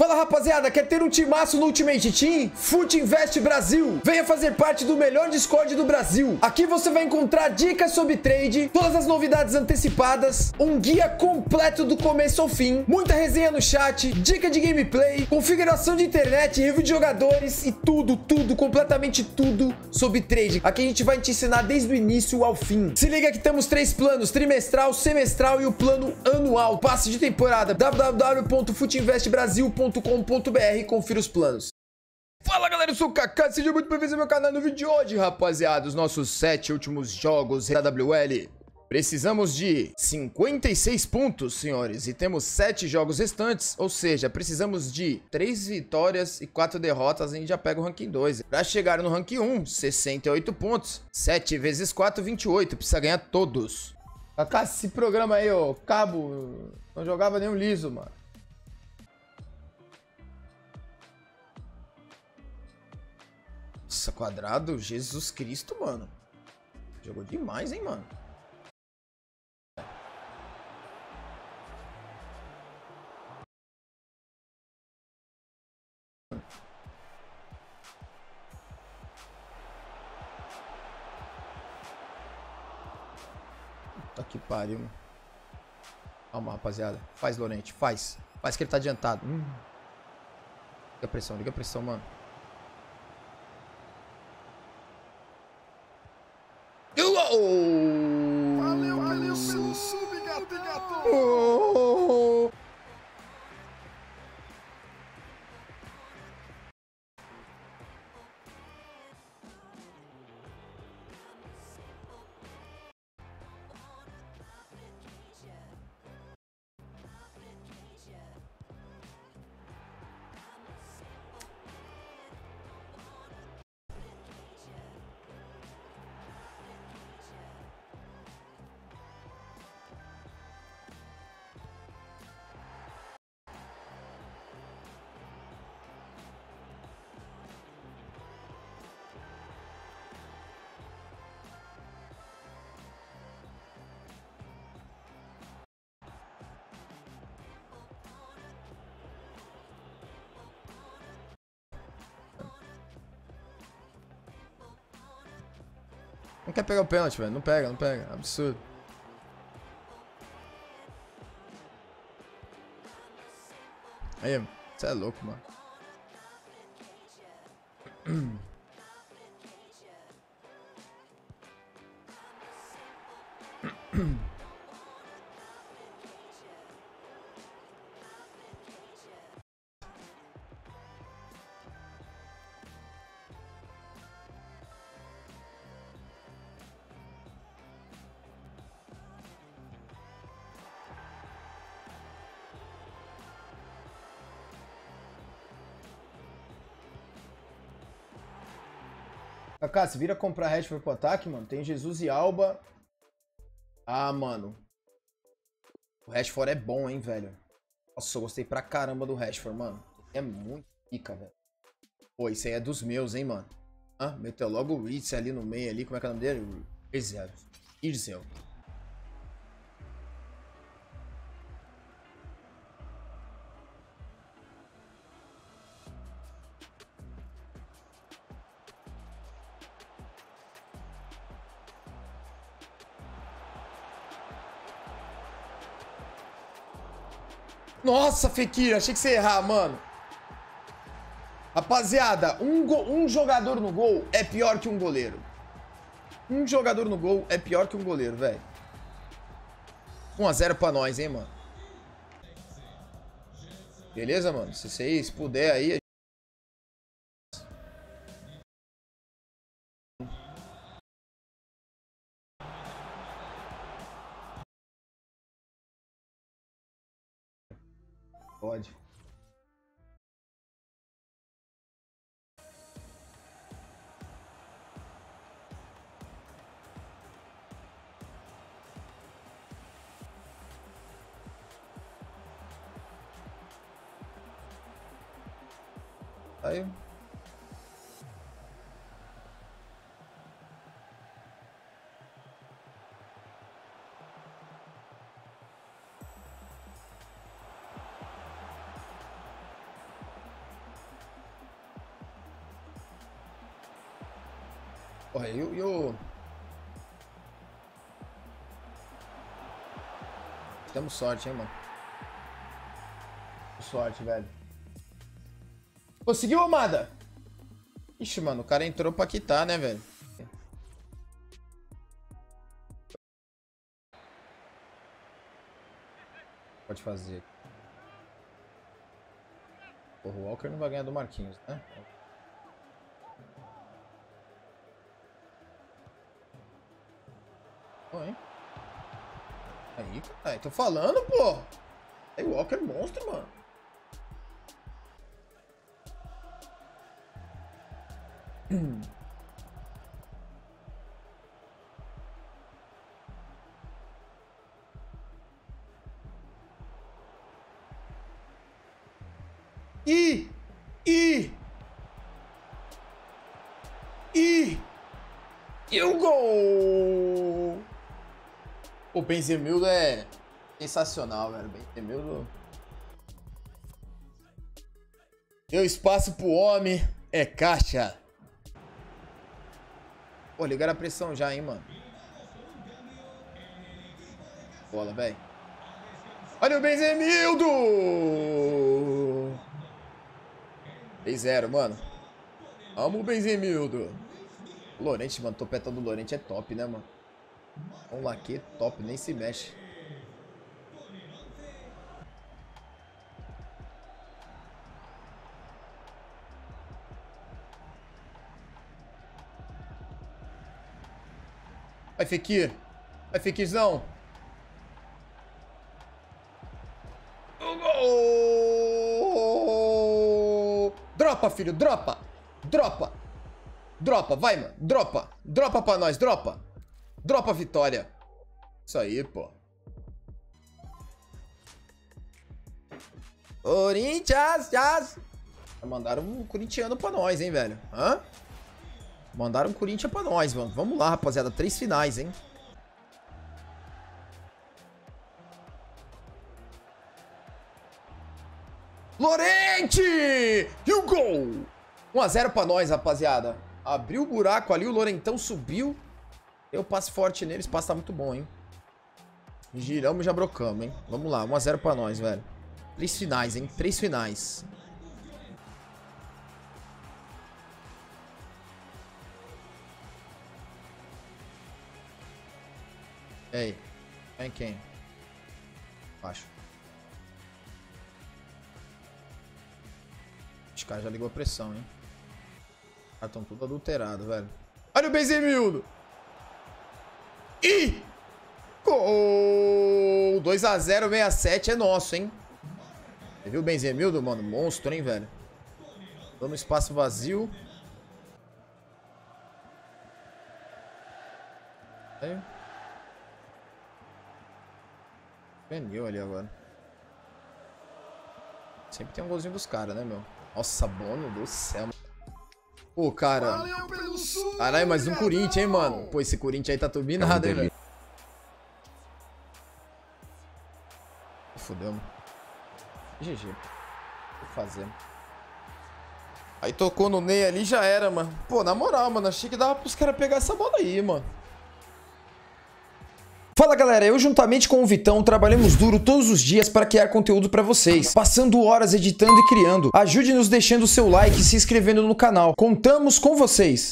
Fala rapaziada, quer ter um timaço no Ultimate Team? Foot Invest Brasil! Venha fazer parte do melhor Discord do Brasil! Aqui você vai encontrar dicas sobre trade, todas as novidades antecipadas, um guia completo do começo ao fim, muita resenha no chat, dica de gameplay, configuração de internet, review de jogadores e tudo, completamente tudo sobre trade. Aqui a gente vai te ensinar desde o início ao fim. Se liga que temos três planos, trimestral, semestral e o plano anual. Passe de temporada, www.footinvestbrasil.com.br. Confira os planos. Fala galera, eu sou o Kaká, seja muito bem-vindo ao meu canal. No vídeo de hoje, rapaziada, os nossos 7 últimos jogos da WL. Precisamos de 56 pontos, senhores, e temos 7 jogos restantes, ou seja, precisamos de 3 vitórias e 4 derrotas, a gente já pega o ranking 2. Para chegar no ranking 1, 68 pontos, 7 vezes 4, 28, precisa ganhar todos. Kaká, esse programa aí, ô, cabo, não jogava nenhum liso, mano. Nossa, quadrado, Jesus Cristo, mano. Jogou demais, hein, mano. Puta que pariu, mano. Calma, rapaziada. Faz, Llorente, faz. Faz que ele tá adiantado. Liga a pressão, mano. Valeu pelo sub, gato. Não quer pegar o pênalti, velho. Não pega. Absurdo. Aí, você é louco, mano. Kaká, se vira comprar Rashford pro ataque, mano. Tem Jesus e Alba. Ah, mano. O Rashford é bom, hein, velho. Nossa, eu gostei pra caramba do Rashford, mano. É muito pica, velho. Pô, isso aí é dos meus, hein, mano. Ah, meteu logo o Ritz ali no meio ali. Como é que é o nome dele? Irzel. Nossa, Fekir, achei que você ia errar, mano. Rapaziada, um jogador no gol é pior que um goleiro. Um jogador no gol é pior que um goleiro, velho. 1 a 0 pra nós, hein, mano. Beleza, mano? Se vocês puderem aí... Pode. Aí. Olha, Temos sorte, hein, mano. Sorte, velho. Conseguiu, Amada? Ixi, mano, o cara entrou pra quitar, né, velho? Pode fazer. Porra, o Walker não vai ganhar do Marquinhos, né? Bom, hein? Aí, caralho, tô falando, porra. Aí o Walker é monstro, mano. E o gol! O Benzemildo é sensacional, velho. Benzemildo deu espaço pro homem, é caixa. Pô, ligaram a pressão já, hein, mano. Bola, velho. Olha o Benzemildo! 3-0, mano. Amo o Benzemildo. Llorente, mano. Topetão do Llorente é top, né, mano? Um laque top, nem se mexe. Vai, Fekir. Vai, Fekirzão. O gol! Dropa, filho. Dropa. Dropa. Dropa. Vai, mano. Dropa. Dropa pra nós. Dropa. Dropa a vitória. Isso aí, pô. Corinthians. Mandaram um corintiano pra nós, hein, velho. Hã? Mandaram o Corinthians pra nós, mano. Vamos lá, rapaziada. 3 finais, hein? Llorente! E o gol! 1-0 pra nós, rapaziada. Abriu o buraco ali, o Llorentão subiu. Deu passe forte nele. Esse passe tá muito bom, hein? Giramos e já brocamos, hein? Vamos lá, 1-0 pra nós, velho. 3 finais, hein? 3 finais. E aí? Em quem? Baixo. Os caras já ligou a pressão, hein? Os caras estão tudo adulterados, velho. Olha o Benzemildo! E gol! 2-0, 67 é nosso, hein? Você viu o Benzemildo, mano? Monstro, hein, velho? Tô no espaço vazio. Aí. Pneu ali agora. Sempre tem um golzinho dos caras, né, meu? Nossa, mano do céu. Pô, cara. Caralho, mais um Corinthians, hein, mano? Pô, esse Corinthians aí tá turbinado, hein, velho? Fudeu, mano. GG. O que fazer? Aí tocou no Ney ali e já era, mano. Pô, na moral, mano. Achei que dava pros caras pegar essa bola aí, mano. Fala galera, eu juntamente com o Vitão trabalhamos duro todos os dias para criar conteúdo para vocês, passando horas editando e criando. Ajude-nos deixando o seu like e se inscrevendo no canal. Contamos com vocês!